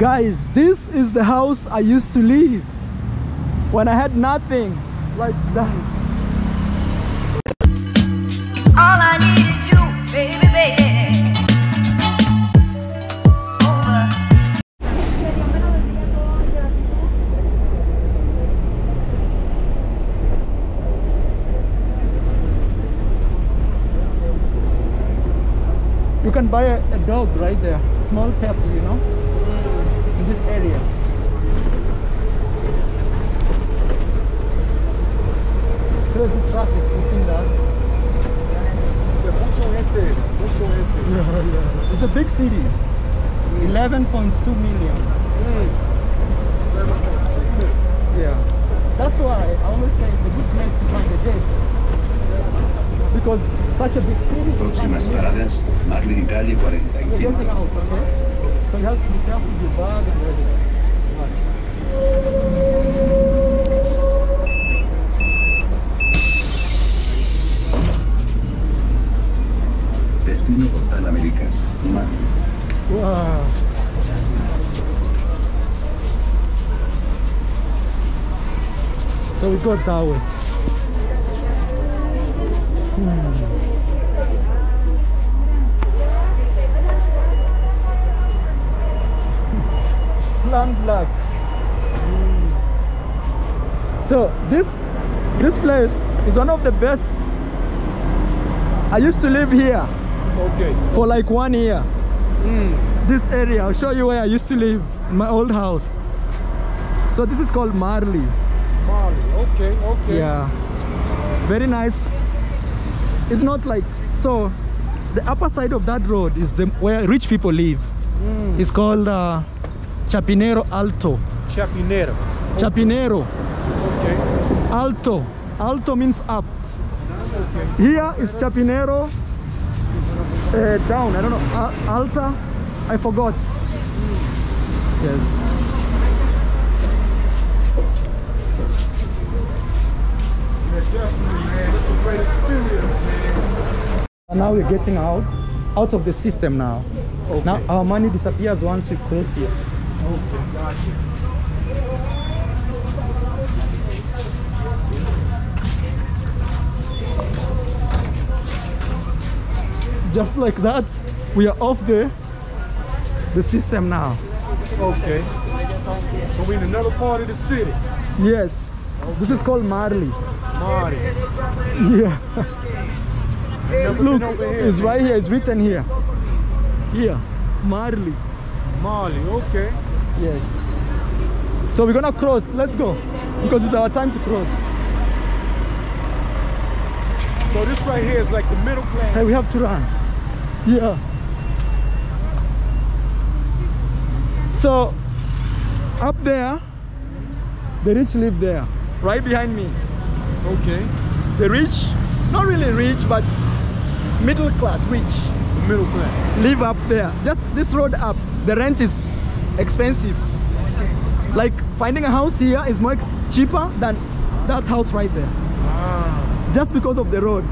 Guys, this is the house I used to live when I had nothing like that. All I need is you, baby, baby. You can buy a dog right there, small pet, you know, in this area. Crazy traffic, you see that? Yeah. It's a big city. 11.2 million. Yeah. That's why I always say it's a good place to find the dates. Because it's such a big city. Próximas paradas, Marly, Italia 45. So you have to be careful with your bag and everything. Wow. So we got that way. Plant black. So this place is one of the best. I used to live here. Okay. For like 1 year. This area, I'll show you where I used to live, my old house. So this is called Marly. Marly, okay, okay. Yeah, very nice. It's not like, so the upper side of that road is the where rich people live. It's called Chapinero Alto. Chapinero. Okay. Chapinero. Okay. Alto. Alto means up. Okay. Here is Chapinero. Down, I don't know, Alta, I forgot. Yes. Yeah, definitely, man. This is a great experience, man. And now we're getting out of the system now. Okay. Now our money disappears once we cross here. Okay, gotcha. Just like that, we are off the system now. Okay. So we're in another part of the city. Yes. Okay. This is called Marly. Marly. Yeah. Look, here, it's right here. It's written here. Here, Marly. Marly. Okay. Yes. So we're gonna cross. Let's go, because it's our time to cross. So this right here is like the middle class. Hey, we have to run. Yeah. So up there, the rich live there, right behind me. Okay. The rich, not really rich, but middle class rich. The middle class. Live up there. Just this road up. The rent is expensive. Like finding a house here is much cheaper than that house right there. Ah. Just because of the road,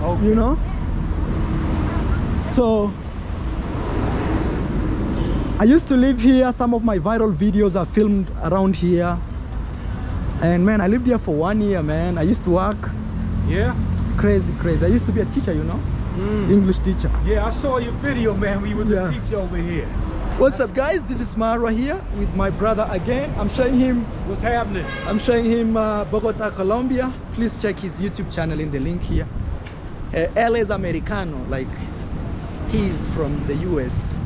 okay. You know? So, I used to live here. Some of my viral videos are filmed around here. And man, I lived here for 1 year, man. I used to work. Yeah? Crazy, crazy. I used to be a teacher, you know? English teacher. Yeah, I saw your video, man, when you was a teacher over here. What's up, guys? This is Marwa here with my brother again. I'm showing him what's happening. I'm showing him Bogota, Colombia. Please check his YouTube channel in the link here. Él es americano, like he's from the US.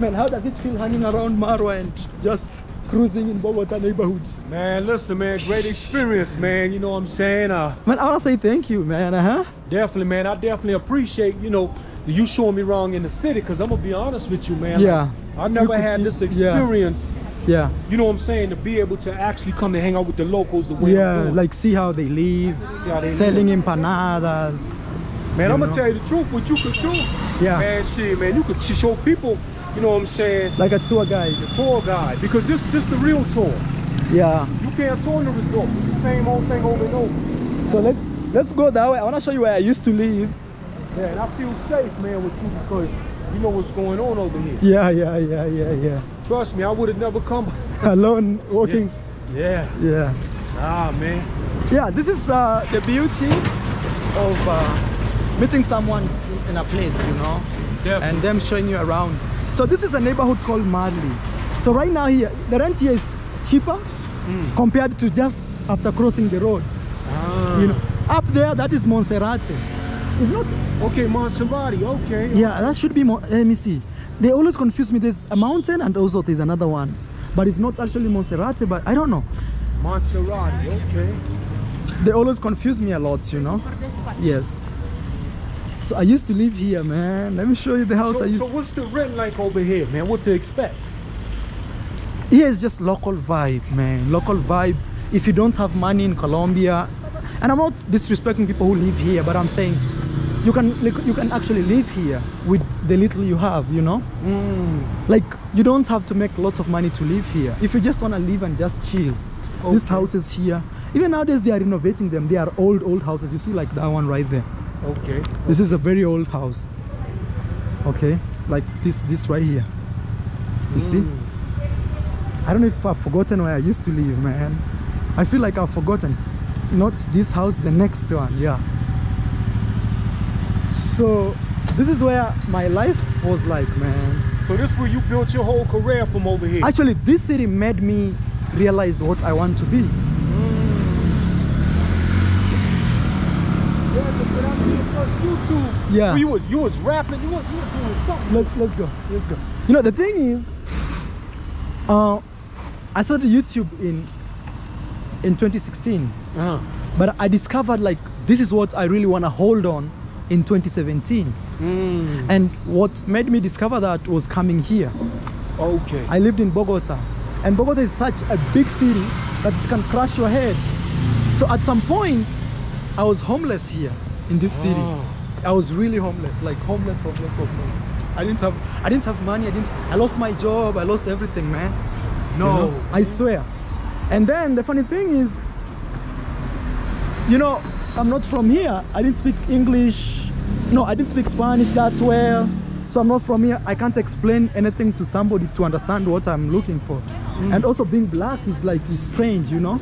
Man, how does it feel hanging around Marwa and just cruising in Bogota neighborhoods? Man, listen, man, great experience, man. You know what I'm saying? Man, I want to say thank you, man. Definitely, man. I definitely appreciate, you know, you showing me wrong in the city, because I'm going to be honest with you, man. Yeah. I never had this experience. Yeah. You know what I'm saying? To be able to actually come and hang out with the locals the way I'm doing. Like see how they live, selling empanadas. Man, I'm going to tell you the truth, what you could do. Yeah. Man, shit, man, you could show people, you know what I'm saying? Like a tour guide. A tour guide. Because this the real tour. Yeah. You can't tour in the resort. It's the same old thing over and over. So let's go that way. I want to show you where I used to live. Yeah, and I feel safe, man, with you because you know what's going on over here. Yeah. Trust me, I would have never come alone walking. Yeah. Yeah. Ah, man. Yeah, this is the beauty of meeting someone in a place, you know. Definitely. And them showing you around. So this is a neighborhood called Marly. So right now here, the rent here is cheaper compared to just after crossing the road. Ah. You know, up there, that is Monserrate. It's not okay, Monserrate. Okay. Yeah, that should be. Let me see. They always confuse me. There's a mountain and also there's another one, but it's not actually Monserrate. But I don't know. Monserrate. Okay. They always confuse me a lot, you know. Yes. So I used to live here, man. Let me show you the house I used. So what's the rent like over here, man? What to expect? Here is just local vibe, man. Local vibe. If you don't have money in Colombia, and I'm not disrespecting people who live here, but I'm saying you can actually live here with the little you have, you know. Like you don't have to make lots of money to live here. If you just want to live and just chill. Okay. These houses here, even nowadays they are renovating them. They are old houses. You see, like that one right there. Okay. This is a very old house. Okay, like this right here. You see? I don't know if I've forgotten where I used to live, man. I feel like I've forgotten. Not this house, the next one, yeah. So this is where my life was like, man. So this is where you built your whole career from over here? Actually, this city made me realize what I want to be. YouTube. Yeah. You was rapping, you was doing something. Let's go. You know, the thing is, I started YouTube in 2016. But I discovered like this is what I really want to hold on in 2017. And what made me discover that was coming here. Okay. I lived in Bogota, and Bogota is such a big city that it can crush your head. So at some point I was homeless here in this city. I was really homeless, like homeless. I didn't have money. I lost my job. I lost everything, man. No, you know? I swear. And then the funny thing is, you know, I'm not from here. I didn't speak English. No, I didn't speak Spanish that well. So I'm not from here. I can't explain anything to somebody to understand what I'm looking for. And also being black is like strange, you know.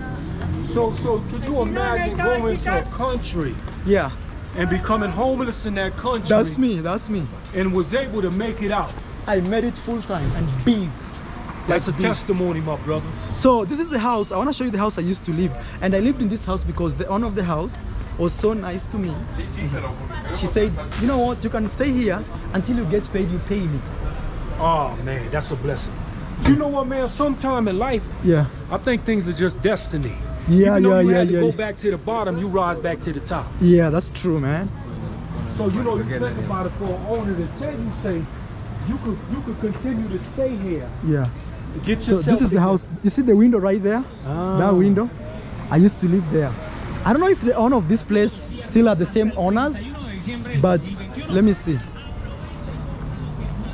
So could you imagine going to a country? Yeah. And becoming homeless in that country. That's me. And was able to make it out. I made it full time and big. That's a testimony, my brother. So this is the house. I want to show you the house I used to live. And I lived in this house because the owner of the house was so nice to me. She said, you know what, you can stay here until you get paid, you pay me. Oh man, that's a blessing. You know what, man, sometime in life, yeah, I think things are just destiny. Yeah, even though you had to go back to the bottom, you rise back to the top. Yeah, that's true, man. So you know, you think about it for an owner to tell you, say, you could continue to stay here. Yeah. Get so this is the house. You see the window right there? Ah. That window. I used to live there. I don't know if the owner of this place still are the same owners, but let me see.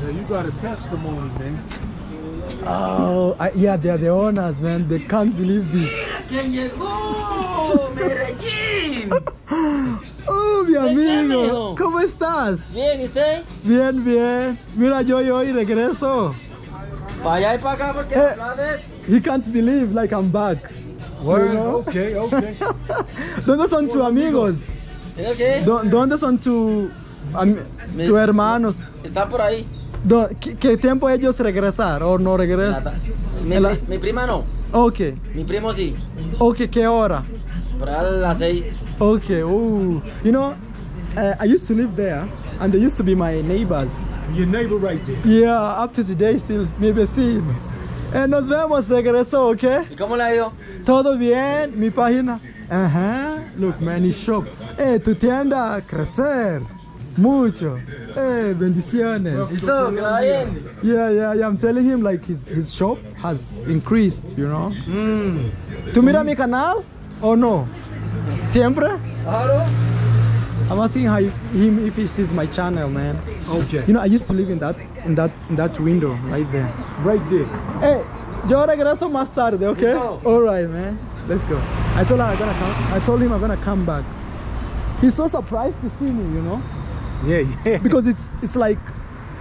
Yeah, you got a testimony, man. Oh, yeah, they are the owners, man. They can't believe this. Oh, mi amigo. ¿Cómo estás? Bien, ¿y usted? Bien, bien. Mira, yo hoy regreso. He can't believe like I'm back. Word, you know? Okay. ¿Dónde son tus amigos? Okay. ¿Dónde son tu hermanos? Están por ahí. ¿Qué tiempo ellos regresar o no regresan? Mi prima no. Okay. Mi primo sí. Okay, ¿qué hora? Por ahí a las 6. Okay. Oh, you know, I used to live there, and they used to be my neighbors. Your neighbor right there. Yeah, up to today still, mi vecino. Nos vemos, regreso, okay? ¿Y cómo le ha ido? Todo bien, mi página. Look, man, his shop. Tu tienda a crecer. Mucho. Bendiciones. Yeah, I'm telling him like his shop has increased, you know. ¿Tú mira mi canal or no? Siempre? Claro. I'm asking him if he sees my channel, man. Okay. You know, I used to live in that window right there. Right there. Hey, yo regreso más tarde, okay? All right, man. Let's go. I told him I'm gonna come back. He's so surprised to see me, you know? Yeah. Because it's like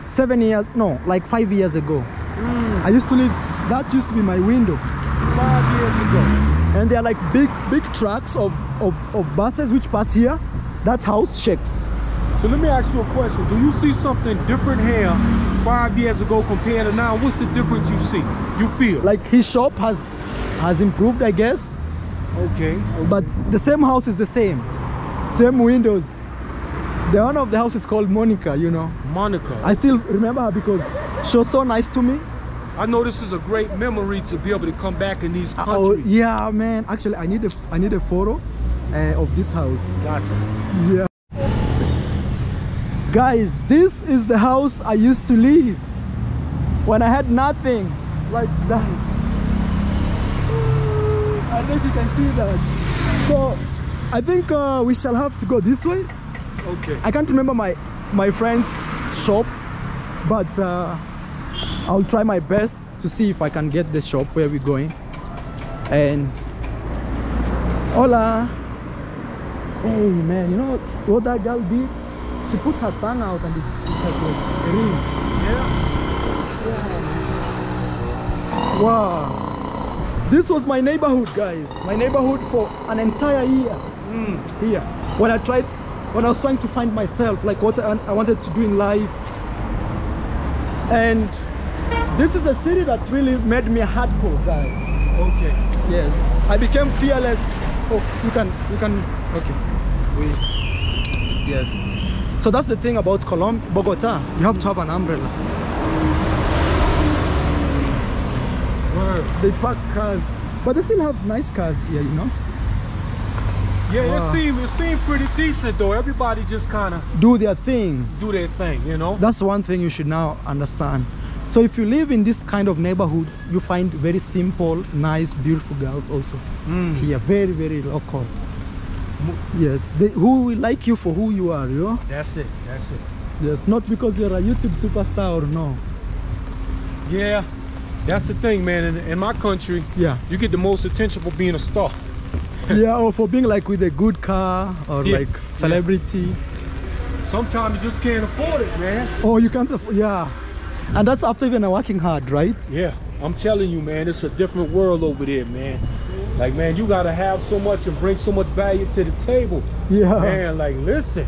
5 years ago. I used to live, that used to be my window 5 years ago. And there are like big trucks of buses which pass here. That's how it shakes. So let me ask you a question. Do you see something different here 5 years ago compared to now? What's the difference you see, you feel? Like his shop has improved, I guess. Okay. But the same house is the same windows. The owner of the house is called Monica, you know. Monica. I still remember her because she was so nice to me. I know this is a great memory to be able to come back in these countries. Oh, yeah, man. Actually, I need a photo of this house. Gotcha. Yeah. Guys, this is the house I used to live when I had nothing like that. I think you can see that. So I think we shall have to go this way. Okay. I can't remember my friend's shop, but I'll try my best to see if I can get the shop where we're going. And hola. Hey man, you know what that girl did? She put her tongue out and it's like a ring. Yeah. Wow. This was my neighborhood, guys. My neighborhood for an entire year. Here. When I was trying to find myself, like what I wanted to do in life. And this is a city that really made me hardcore, guys. Okay. Yes. I became fearless. Oh, you can. Okay. Yes. So that's the thing about Colombia, Bogota. You have to have an umbrella. Wow. They park cars, but they still have nice cars here, you know. Yeah, wow. It seemed pretty decent though. Everybody just kind of do their thing. Do their thing, you know. That's one thing you should now understand. So if you live in this kind of neighborhoods, you find very simple, nice, beautiful girls also here. Very, very local. Yes, who will like you for who you are, you know? That's it. Yes, not because you're a YouTube superstar or no. Yeah, that's the thing, man. In my country, yeah, you get the most attention for being a star. Yeah, or for being like with a good car or like celebrity. Sometimes you just can't afford it, man. Oh, you can't afford, yeah. And that's after even working hard, right? Yeah, I'm telling you, man, it's a different world over there, man. Like, man, you gotta have so much and bring so much value to the table. Yeah. Man, like, listen.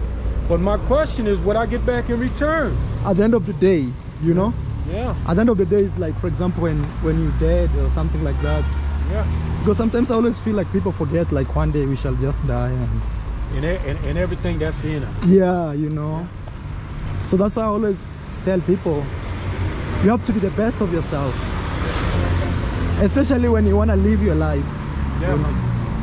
But my question is, what I get back in return? At the end of the day, you know? Yeah. At the end of the day, it's like, for example, when you're dead or something like that. Yeah. Because sometimes I always feel like people forget, like, one day we shall just die. And everything that's in it. Yeah, you know? Yeah. So that's why I always tell people, you have to be the best of yourself. Especially when you wanna live your life. Yeah, man.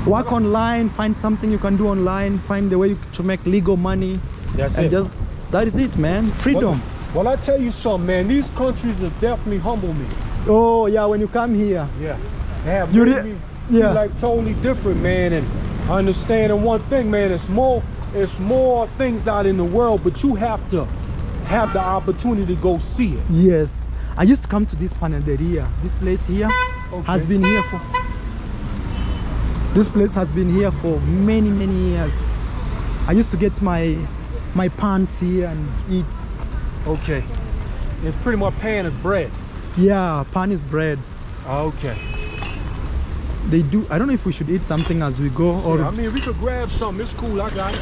Work online, find something you can do online, find the way to make legal money. That's it. Just, that is it, man. Freedom. Well, I tell you something, man. These countries have definitely humbled me. Oh, yeah, when you come here. Yeah. They have made me see life totally different, man. And understanding one thing, man, it's more things out in the world, but you have to have the opportunity to go see it. Yes. I used to come to this panaderia. This place here has been here for many, many years. I used to get my pans here and eat. Okay. It's pretty much pan is bread. Yeah, pan is bread. Okay. They do. I don't know if we should eat something as we go. See, or I mean, we could grab something. It's cool. I got it.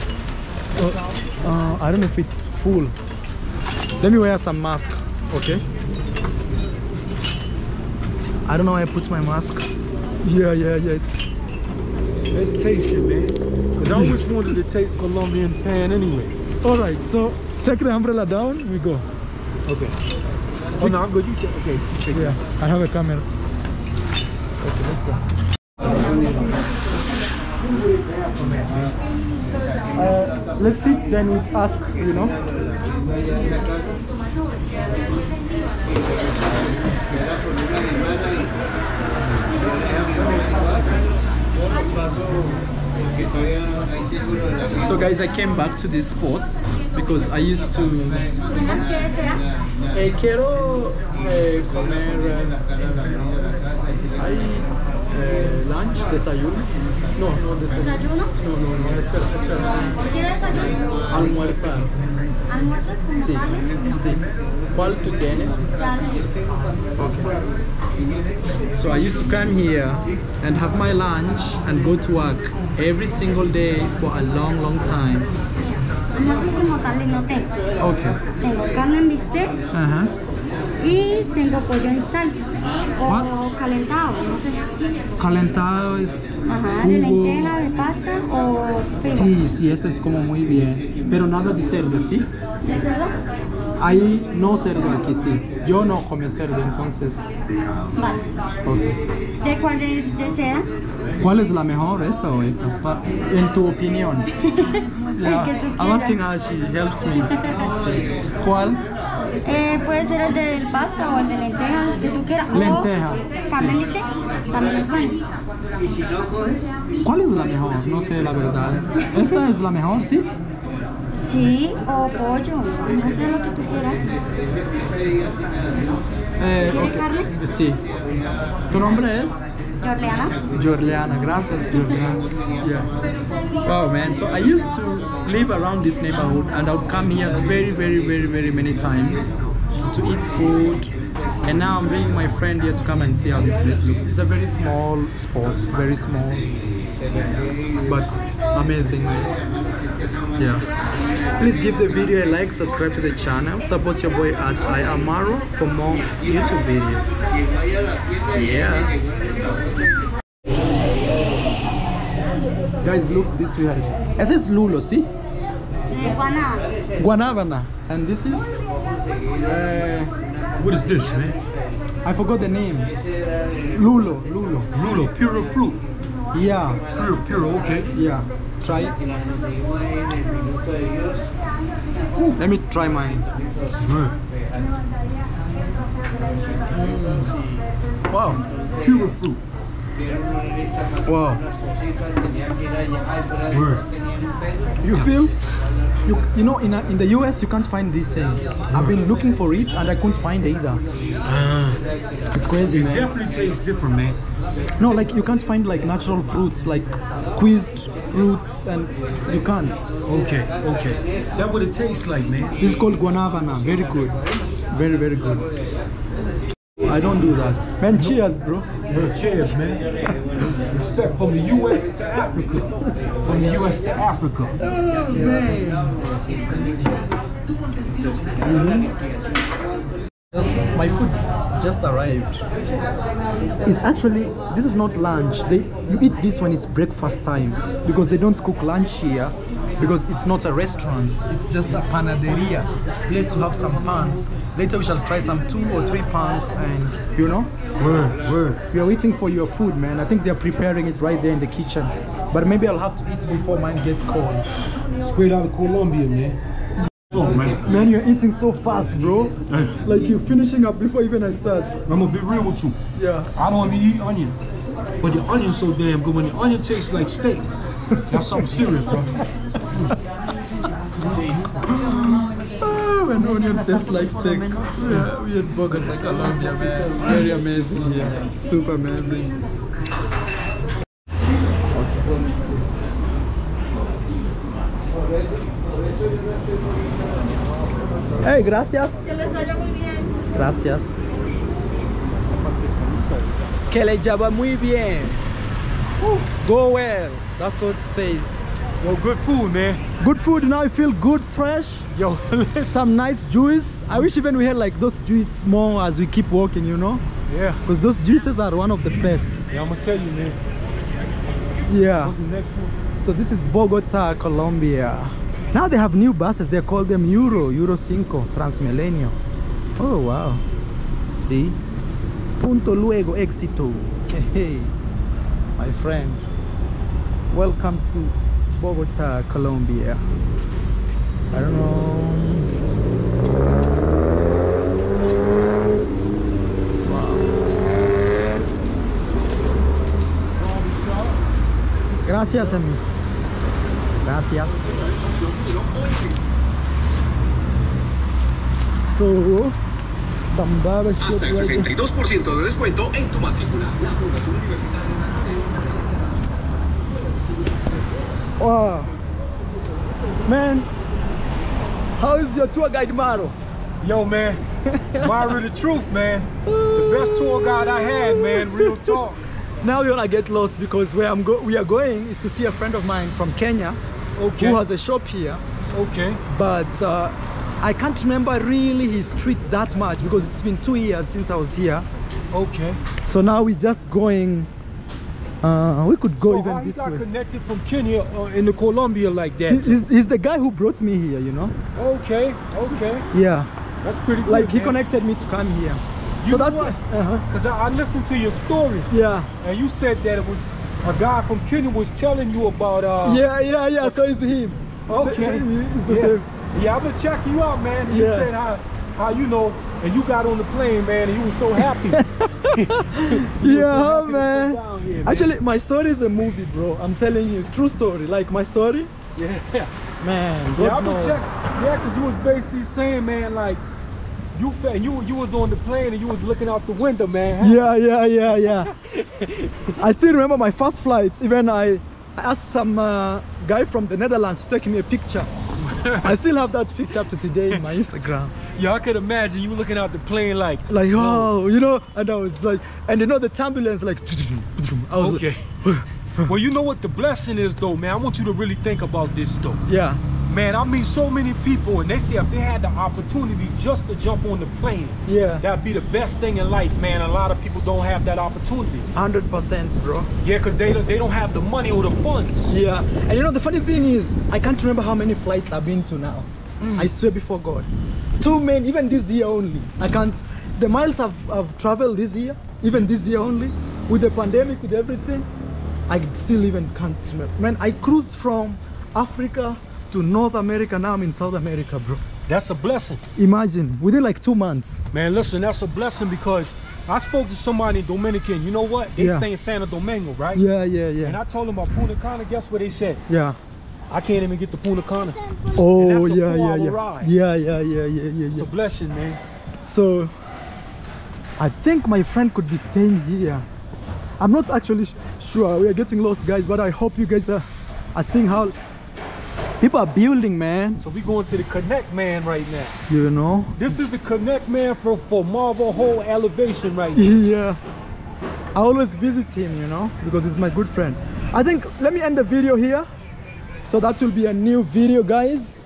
I don't know if it's full. Let me wear some mask. Okay. I don't know where I put my mask. Yeah. Let's taste it, man. Because I always wanted to taste Colombian pan anyway. All right, so take the umbrella down, we go. Okay. Oh, no, I'm good. You take it. Okay, yeah, I have a camera. Okay, let's go. Let's sit, then we ask, you know. So guys, I came back to this spot because I used to quiero comer lunch, desayuno. No, desayuno. No, espera. ¿Quiero desayuno? Almuerzo. ¿Almuerzo con panes? Sí. ¿Cuál tú tienes? Okay. So I used to come here and have my lunch and go to work every single day for a long, long time. Okay. Tengo carne en bistec. Uh-huh. Y tengo pollo en salsa. O calentado, no sé. Calentado es ajá, de lenteja, de pasta o pizza. Sí, sí, esta es como muy bien. Pero nada de cerdo, ¿sí? ¿De cerdo? Ahí no cerdo aquí, sí. Yo no comí cerdo, entonces. Vale. Okay. ¿De cuál desea? ¿Cuál es la mejor, esta o esta? En tu opinión. Yeah, I'm asking her, she helps me. Sí. ¿Cuál? Puede ser el del pasta o el de lentejas, que tú quieras. Lenteja. Carne sí. También es bueno. ¿Cuál es la mejor? No sé, la verdad. ¿Esta es la mejor, sí? Sí, o pollo. No sé lo que tú quieras. ¿Quieres okay. carne? Sí. ¿Tu nombre es? Yorliana. Yorliana, gracias Yorliana. Yeah. Wow man, so I used to live around this neighborhood and I would come here very many times to eat food, and now I'm bringing my friend here to come and see how this place looks. It's a very small spot, very small, but amazing man. Yeah. Please give the video a like, subscribe to the channel, support your boy at I am Marwa for more YouTube videos. Yeah. Guys, look this way. This is lulo, see? Guanabana. Guanabana. And this is... what is this, man? I forgot the name. Lulo, lulo. Lulo, pure fruit. Yeah. Pure, okay. Yeah. Try it. Ooh. Let me try mine. Mm. Wow, pure fruit. Wow. You feel? You know, in the US you can't find this thing. I've been looking for it and I couldn't find it either. It's crazy, man. It definitely tastes different, man. No, like you can't find like natural fruits, like squeezed fruits, and you can't. Okay. That's what it tastes like, man. This is called guanabana. Very good. Very good. I don't do that. Man, cheers, bro. Bro, cheers, man. Respect from the US to Africa. From the US to Africa. Oh, man. Mm-hmm. My food just arrived. It's actually, this is not lunch. You eat this when it's breakfast time. Because they don't cook lunch here. Because it's not a restaurant, it's just a panaderia, place to have some pans. Later we shall try some 2 or 3 pans and you know? We are waiting for your food, man. I think they are preparing it right there in the kitchen. But maybe I'll have to eat before mine gets cold. Straight out of Colombia, man. Oh, man, you're eating so fast, bro. Like you're finishing up before even I start. I'm gonna be real with you. Yeah. I don't even eat onion. But the onion's so damn good. When the onion tastes like steak, that's something serious, bro. When onion tastes like steak. Yeah, we in Bogota, Colombia, man. Very amazing here. Yeah. Super amazing. Hey, gracias. Gracias. Que le lleva muy bien. Go well. That's what it says. Well, good food, man. Good food. Now I feel good, fresh. Yo, some nice juice. I wish even we had like those juices more as we keep walking, you know? Yeah. Because those juices are one of the best. Yeah, I'm gonna tell you, man. Yeah. So this is Bogota, Colombia. Now they have new buses. They call them Euro 5, Transmilenio. Oh wow. See. Punto luego éxito. Hey, my friend. Welcome to Bogota, Colombia. I don't know. Wow. Gracias, amigo. Gracias. So, some barbershop. Hasta el 62% de descuento en tu matrícula. La Fundación Universitaria de San Mateo. Wow. Man, how is your tour guide Maro? Yo man, Marly, the truth, man. The best tour guide I had, man. Real talk. Now we wanna get lost because where we are going is to see a friend of mine from Kenya, okay, who has a shop here. Okay. But I can't remember really his street that much because it's been 2 years since I was here. Okay. So now we're just going. We could go even this way. So how he got connected from Kenya into Colombia like that? He's the guy who brought me here, you know. Okay. Okay. Yeah. That's pretty good. Like, he connected me to come here. You know what? Because I listened to your story. Yeah. And you said that it was a guy from Kenya was telling you about. Yeah. So it's him. Okay. It's the same. Yeah, I'm gonna check you out, man. And you said how you know, and you got on the plane, man, and you were so happy. Yeah, so happy, man. Here, man. Actually, my story is a movie, bro. I'm telling you, true story. Like my story. Yeah. Man. God knows. Yeah, because you was basically saying, man, like. You was on the plane and you was looking out the window, man. Yeah. I still remember my first flights. Even I asked some guy from the Netherlands to take me a picture. I still have that picture up to today in my Instagram. Yeah, I could imagine you looking out the plane like oh, you know, and I was like, and you know the turbulence, like I was okay. Like, well, you know what the blessing is though, man. I want you to really think about this though. Yeah. Man, I meet so many people and they say if they had the opportunity just to jump on the plane, yeah, that'd be the best thing in life, man. A lot of people don't have that opportunity. 100%, bro. Yeah, because they don't have the money or the funds. Yeah, and you know the funny thing is, I can't remember how many flights I've been to now. I swear before God. Too many, even this year only. I can't, the miles I've traveled this year, even this year only, with the pandemic, with everything, I still even can't remember. Man, I cruised from Africa to North America, now I'm in South America, bro. That's a blessing. Imagine, within like 2 months. Man, listen, that's a blessing because I spoke to somebody in Dominican, you know what? They stay in Santo Domingo, right? Yeah. And I told them about Punta Cana, guess what they said? Yeah. I can't even get to Punta Cana. Oh, yeah. It's a blessing, man. So, I think my friend could be staying here. I'm not actually sure, we are getting lost, guys, but I hope you guys are seeing how people are building, man. So we going to the Connect Man right now. You know? This is the Connect Man for Marvel Hole Elevation right now. Yeah. I always visit him, you know, because he's my good friend. I think, let me end the video here. So that will be a new video, guys.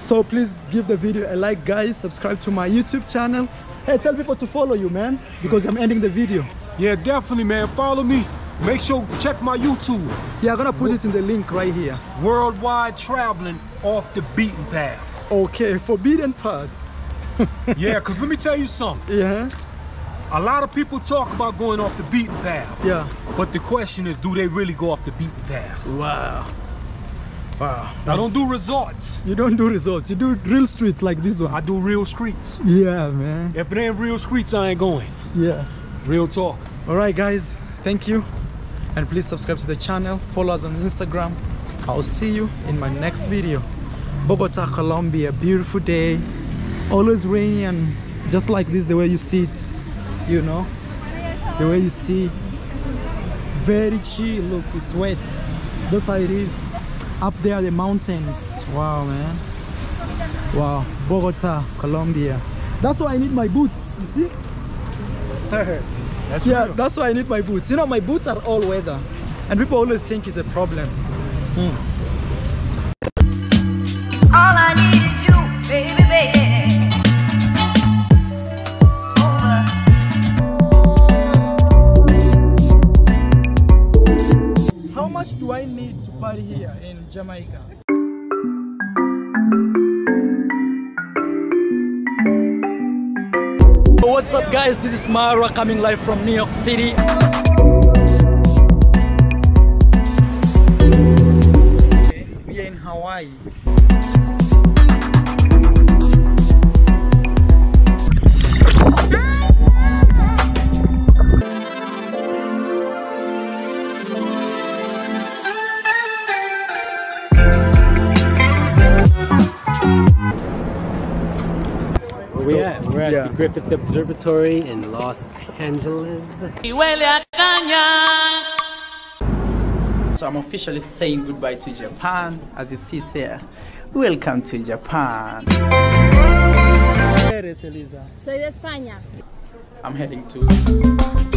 So please give the video a like, guys. Subscribe to my YouTube channel. Hey, tell people to follow you, man, because I'm ending the video. Yeah, definitely, man. Follow me. Make sure you check my YouTube. Yeah, I'm gonna put it in the link right here. Worldwide Traveling Off the Beaten Path. Okay, forbidden path. Yeah, because let me tell you something. Yeah. A lot of people talk about going off the beaten path. Yeah. But the question is, do they really go off the beaten path? Wow. I don't do resorts. You don't do resorts. You do real streets like this one. I do real streets. Yeah, man. If it ain't real streets, I ain't going. Yeah. Real talk. All right, guys. Thank you. And please subscribe to the channel, follow us on Instagram. I'll see you in my next video. Bogota, Colombia, beautiful day. Always rainy and just like this, the way you see it, you know? The way you see, very chill, look, it's wet. That's how it is. Up there, the mountains. Wow, man. Wow, Bogota, Colombia. That's why I need my boots, you see? That's why I need my boots. You know, my boots are all weather, and people always think it's a problem. All I need is you, baby, baby. How much do I need to party here in Jamaica? What's up, guys? This is Marwa coming live from New York City. We are in Hawaii. We're at the Griffith Observatory in Los Angeles. So I'm officially saying goodbye to Japan. As you see here, welcome to Japan. eres, Elisa? Soy de España. I'm heading to...